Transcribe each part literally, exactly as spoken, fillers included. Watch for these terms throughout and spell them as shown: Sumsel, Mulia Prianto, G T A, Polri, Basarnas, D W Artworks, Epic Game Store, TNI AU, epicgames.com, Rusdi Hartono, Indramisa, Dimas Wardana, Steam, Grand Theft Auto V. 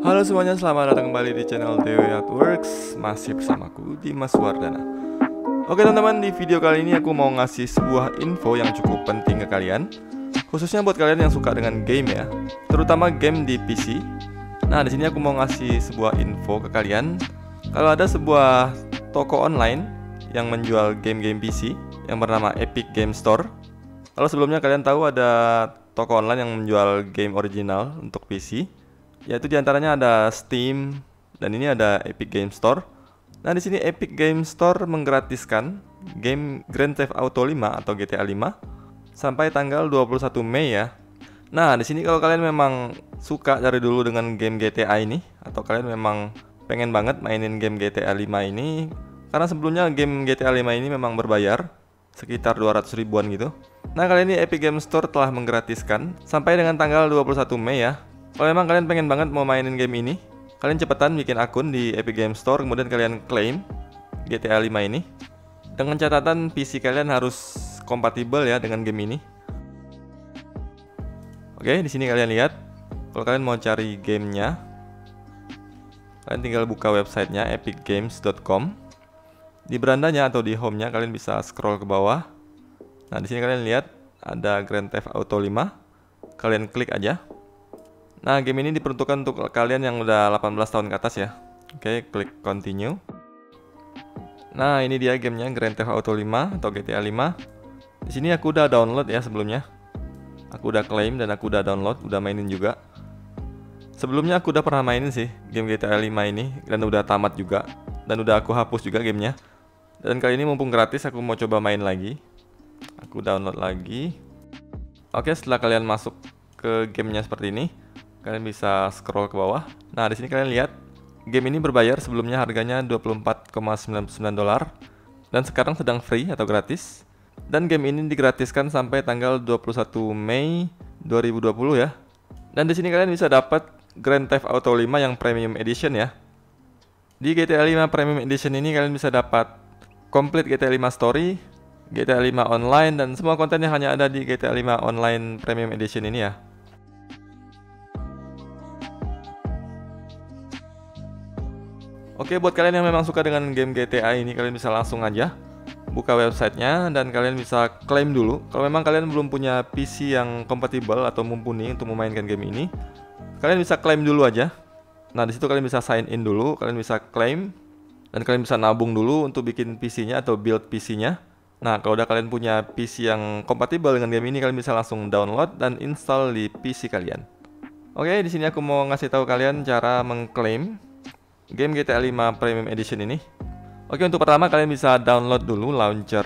Halo semuanya, selamat datang kembali di channel D W Artworks. Masih bersamaku, Dimas Wardana. Oke teman-teman, di video kali ini aku mau ngasih sebuah info yang cukup penting ke kalian, khususnya buat kalian yang suka dengan game ya, terutama game di P C. Nah, di sini aku mau ngasih sebuah info ke kalian. Kalau ada sebuah toko online yang menjual game-game P C yang bernama Epic Game Store. Kalau sebelumnya kalian tahu ada toko online yang menjual game original untuk P C, yaitu diantaranya ada Steam dan ini ada Epic Game Store. Nah, di sini Epic Game Store menggratiskan game Grand Theft Auto lima atau G T A lima sampai tanggal dua puluh satu Mei ya. Nah, di sini kalau kalian memang suka dari dulu dengan game G T A ini, atau kalian memang pengen banget mainin game G T A lima ini, karena sebelumnya game G T A lima ini memang berbayar sekitar dua ratus ribuan gitu. Nah, kali ini Epic Game Store telah menggratiskan sampai dengan tanggal dua puluh satu Mei ya. Kalau memang kalian pengen banget mau mainin game ini, kalian cepetan bikin akun di Epic Game Store, kemudian kalian klaim G T A lima ini. Dengan catatan P C kalian harus kompatibel ya dengan game ini. Oke, di sini kalian lihat. Kalau kalian mau cari gamenya, kalian tinggal buka websitenya epic games dot com. Di berandanya atau di home-nya kalian bisa scroll ke bawah. Nah, di sini kalian lihat ada Grand Theft Auto lima. Kalian klik aja. Nah, game ini diperuntukkan untuk kalian yang udah delapan belas tahun ke atas ya. Oke, klik continue. Nah, ini dia gamenya Grand Theft Auto lima atau G T A lima. Di sini aku udah download ya sebelumnya. Aku udah claim dan aku udah download, udah mainin juga. Sebelumnya aku udah pernah mainin sih game G T A lima ini, dan udah tamat juga, dan udah aku hapus juga gamenya. Dan kali ini mumpung gratis aku mau coba main lagi. Aku download lagi. Oke, setelah kalian masuk ke gamenya seperti ini, kalian bisa scroll ke bawah. Nah, di sini kalian lihat game ini berbayar sebelumnya, harganya dua puluh empat koma sembilan puluh sembilan dolar dan sekarang sedang free atau gratis. Dan game ini digratiskan sampai tanggal dua puluh satu Mei dua ribu dua puluh ya. Dan di sini kalian bisa dapat Grand Theft Auto lima yang Premium Edition ya. Di G T A lima Premium Edition ini kalian bisa dapat complete G T A lima Story, G T A lima Online, dan semua kontennya hanya ada di G T A lima Online Premium Edition ini ya. Oke, buat kalian yang memang suka dengan game G T A ini, kalian bisa langsung aja buka websitenya dan kalian bisa klaim dulu. Kalau memang kalian belum punya P C yang kompatibel atau mumpuni untuk memainkan game ini, kalian bisa klaim dulu aja. Nah, disitu kalian bisa sign in dulu, kalian bisa klaim, dan kalian bisa nabung dulu untuk bikin P C-nya atau build P C-nya. Nah, kalau udah kalian punya P C yang kompatibel dengan game ini, kalian bisa langsung download dan install di P C kalian. Oke, di sini aku mau ngasih tahu kalian cara mengklaim game G T A lima Premium Edition ini. Oke, untuk pertama kalian bisa download dulu launcher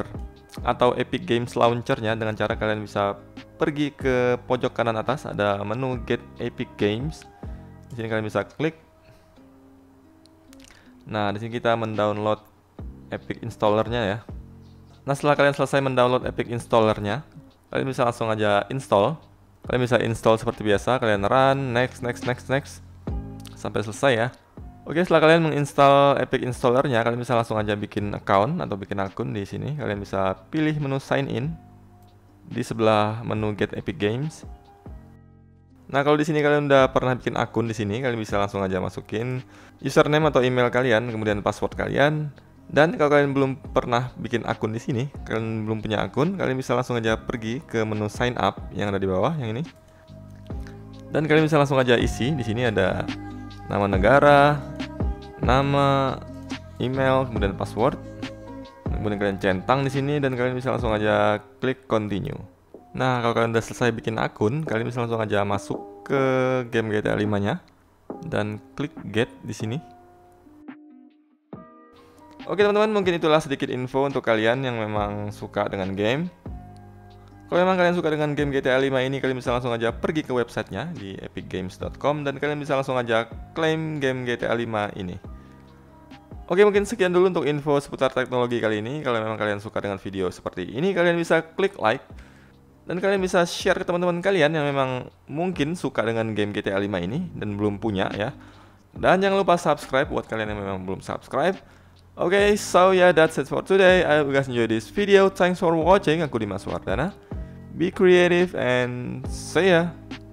atau Epic Games launchernya dengan cara kalian bisa pergi ke pojok kanan atas, ada menu Get Epic Games. Di sini kalian bisa klik. Nah, di sini kita mendownload Epic Installernya ya. Nah, setelah kalian selesai mendownload Epic Installernya, kalian bisa langsung aja install. Kalian bisa install seperti biasa, kalian run, next, next, next, next, sampai selesai ya. Oke, setelah kalian menginstal Epic Installernya, kalian bisa langsung aja bikin account atau bikin akun di sini. Kalian bisa pilih menu sign in di sebelah menu Get Epic Games. Nah, kalau di sini kalian udah pernah bikin akun di sini, kalian bisa langsung aja masukin username atau email kalian, kemudian password kalian. Dan kalau kalian belum pernah bikin akun di sini, kalian belum punya akun, kalian bisa langsung aja pergi ke menu sign up yang ada di bawah yang ini. Dan kalian bisa langsung aja isi. Di sini ada nama negara, nama, email, kemudian password. Kemudian kalian centang di sini dan kalian bisa langsung aja klik continue. Nah, kalau kalian udah selesai bikin akun, kalian bisa langsung aja masuk ke game G T A lima-nya dan klik get di sini. Oke teman-teman, mungkin itulah sedikit info untuk kalian yang memang suka dengan game. Kalau memang kalian suka dengan game G T A lima ini, kalian bisa langsung aja pergi ke websitenya di epic games dot com dan kalian bisa langsung aja klaim game G T A lima ini. Oke, mungkin sekian dulu untuk info seputar teknologi kali ini. Kalau memang kalian suka dengan video seperti ini, kalian bisa klik like dan kalian bisa share ke teman-teman kalian yang memang mungkin suka dengan game G T A lima ini dan belum punya ya. Dan jangan lupa subscribe buat kalian yang memang belum subscribe. Oke, so yeah, that's it for today. I hope you guys enjoy this video. Thanks for watching. Aku Dimas Wardana. Be creative and see ya.